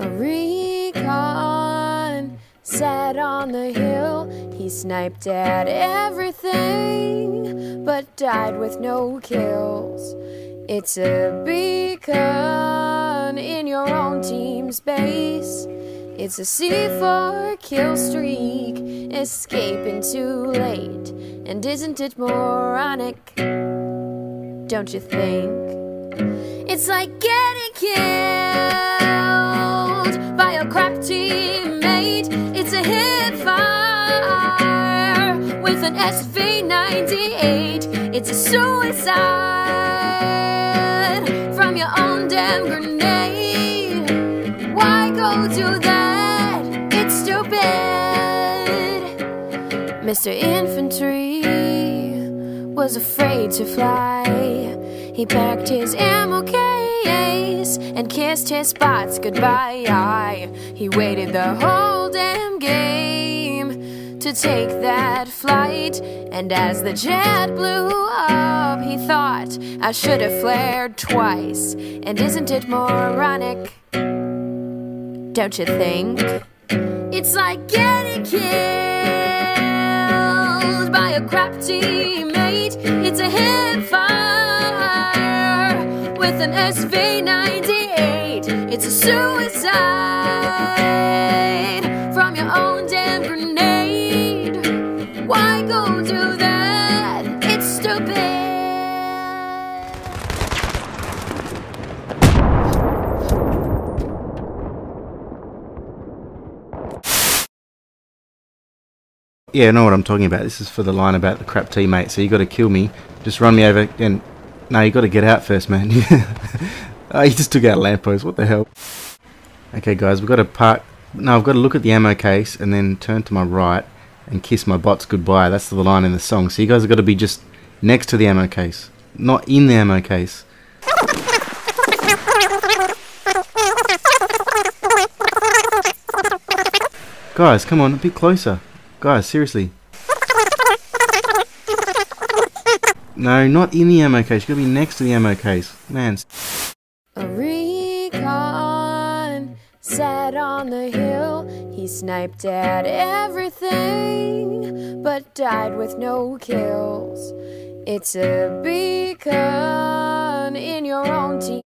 A recon sat on the hill. He sniped at everything, but died with no kills. It's a beacon in your own team's base. It's a C4 kill streak, escaping too late. And isn't it moronic, don't you think? It's like getting killed by a crap teammate. It's a hipfire with an SV-98. It's a suicide from your own damn grenade. Why go do that? It's stupid. Mr. Infantry was afraid to fly. He packed his ammo case and kissed his spots goodbye. He waited the whole damn game to take that flight. And as the jet blew up, he thought, I should have flared twice. And isn't it moronic, don't you think? It's like getting killed by a crap teammate. It's a hipfire with an SV-98, it's a suicide from your own damn grenade. Why go do that? It's stupid. Yeah, I know what I'm talking about. This is for the line about the crap teammate. So you got to kill me, just run me over and. No, you got to get out first, man. Oh, you just took out lampposts. What the hell? Okay, guys, we've got to park. No, I've got to look at the ammo case and then turn to my right and kiss my bots goodbye. That's the line in the song. So you guys have got to be just next to the ammo case, not in the ammo case. Guys, come on, a bit closer. Guys, seriously. No, not in the ammo case. You gotta be next to the ammo case. Man. A recon sat on the hill. He sniped at everything, but died with no kills. It's a beacon in your own team.